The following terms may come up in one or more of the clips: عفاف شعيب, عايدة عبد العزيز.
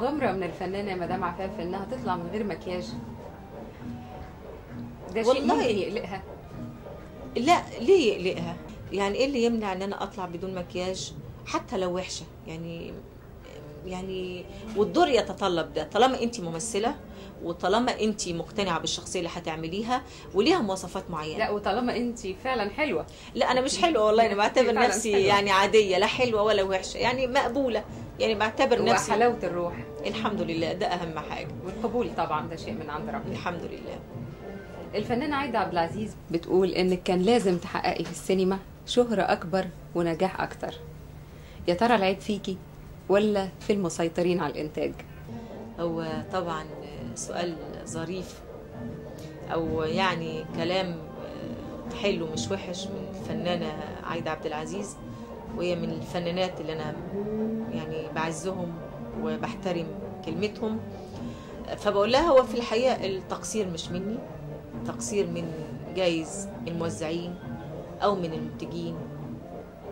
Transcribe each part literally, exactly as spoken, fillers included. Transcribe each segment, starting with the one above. مغامرة من الفنانة مدام عفاف انها تطلع من غير مكياج، ده شيء ممكن يقلقها. لا ليه يقلقها؟ يعني ايه اللي يمنع ان انا اطلع بدون مكياج حتى لو وحشة؟ يعني يعني والدور يتطلب ده، طالما انت ممثلة وطالما انت مقتنعة بالشخصية اللي هتعمليها وليها مواصفات معينة. لا وطالما انت فعلا حلوة. لا انا مش حلوة والله، انا بعتبر نفسي يعني عادية، لا حلوة ولا وحشة، يعني مقبولة، يعني بعتبر نفسي. وحلاوة الروح الحمد لله، ده اهم حاجة، والقبول طبعا ده شيء من عند ربنا الحمد لله. الفنانة عايدة عبد العزيز بتقول انك كان لازم تحققي في السينما شهرة اكبر ونجاح اكتر، يا ترى العيب فيكي ولا في المسيطرين على الانتاج؟ هو طبعا سؤال ظريف او يعني كلام حلو مش وحش من الفنانة عايدة عبد العزيز، وهي من الفنانات اللي انا يعني بعزهم وبحترم كلمتهم. فبقول لها هو في الحقيقه التقصير مش مني، تقصير من جايز الموزعين او من المنتجين،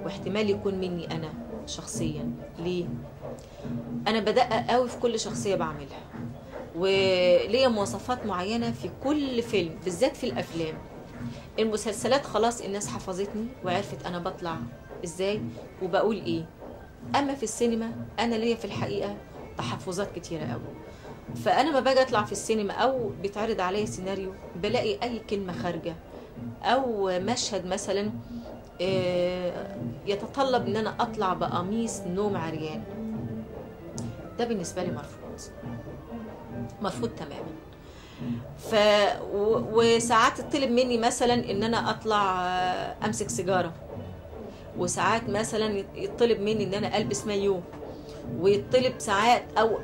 واحتمال يكون مني انا شخصيا. ليه؟ انا بدقق قوي في كل شخصيه بعملها، وليا مواصفات معينه في كل فيلم، بالذات في الافلام. المسلسلات خلاص الناس حفظتني وعرفت انا بطلع ازاي وبقول ايه، اما في السينما انا ليا في الحقيقه تحفظات كتيره قوي. فانا ما باجي اطلع في السينما او بيتعرض عليا سيناريو، بلاقي اي كلمه خارجه او مشهد مثلا يتطلب ان انا اطلع بقميص نوم عريان، ده بالنسبه لي مرفوض مرفوض تماما. ف وساعات تطلب مني مثلا ان انا اطلع امسك سيجاره، وساعات مثلا يطلب مني ان انا البس مايو، ويطلب ساعات او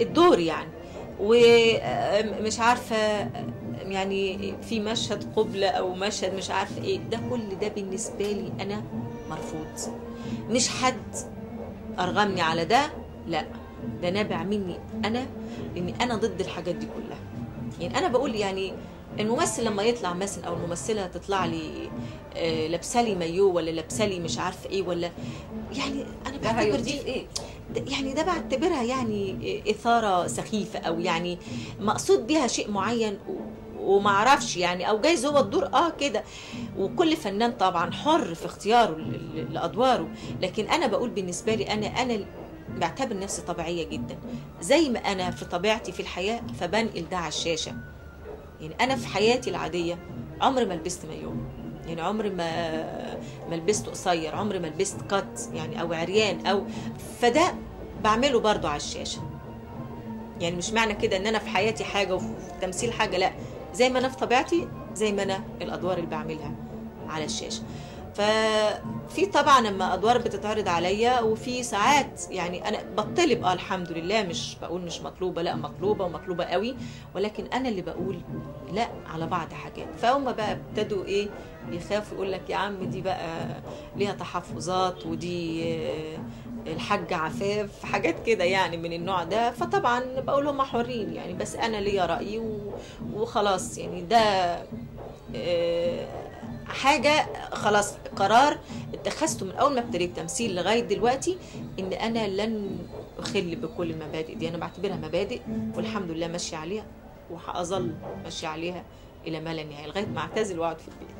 الدور يعني، ومش عارفه يعني في مشهد قبلة او مشهد مش عارفه ايه، ده كل ده بالنسبه لي انا مرفوض. مش حد ارغمني على ده، لا ده نابع مني انا، لان انا ضد الحاجات دي كلها. يعني انا بقول يعني الممثل لما يطلع مثلا او الممثله تطلع لي لابسه لي مايو ولا لابسه لي مش عارفه ايه، ولا يعني انا بعتبر دي ايه يعني، ده بعتبرها يعني اثاره سخيفه، او يعني مقصود بيها شيء معين وما اعرفش يعني، او جايز هو الدور اه كده. وكل فنان طبعا حر في اختياره لادواره، لكن انا بقول بالنسبه لي انا انا بعتبر نفسي طبيعيه جدا زي ما انا في طبيعتي في الحياه، فبنقل ده على الشاشه. يعني انا في حياتي العاديه عمري ما لبست مايو، يعني عمري ما ما لبست قصير، عمري ما لبست كات يعني او عريان، او فده بعمله برضو على الشاشه. يعني مش معنى كده ان انا في حياتي حاجه وفي التمثيل حاجه، لا زي ما انا في طبيعتي زي ما انا الادوار اللي بعملها على الشاشه. ففي طبعا لما ادوار بتتعرض عليا، وفي ساعات يعني انا بطلب اه الحمد لله، مش بقول مش مطلوبه، لا مطلوبه ومطلوبه قوي، ولكن انا اللي بقول لا على بعض حاجات. فهم بقى ابتدوا ايه يخافوا، يقول لك يا عم دي بقى ليها تحفظات، ودي الحاجه عفاف، حاجات كده يعني من النوع ده. فطبعا بقول هم حرين يعني، بس انا ليا رايي وخلاص. يعني ده حاجه خلاص قرار اتخذته من اول ما ابتديت تمثيل لغايه دلوقتي، ان انا لن اخل بكل المبادئ دي، انا بعتبرها مبادئ والحمد لله ماشيه عليها، وهظل ماشيه عليها الى ما لا نهايه لغايه ما اعتزل واقعد في البيت.